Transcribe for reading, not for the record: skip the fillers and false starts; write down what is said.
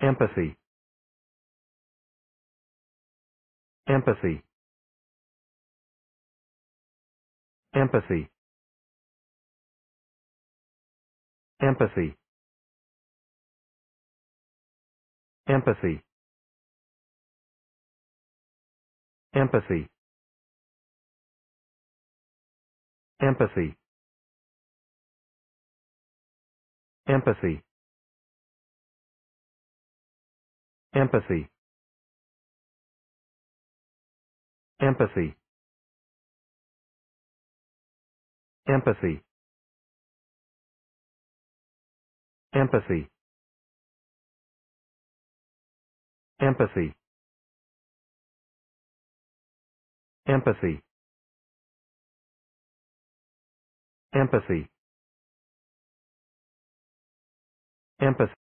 Empathy. Empathy. Empathy. Empathy. Empathy. Empathy. Empathy. Empathy. Empathy. Empathy. Empathy. Empathy. Empathy. Empathy. Empathy. Empathy.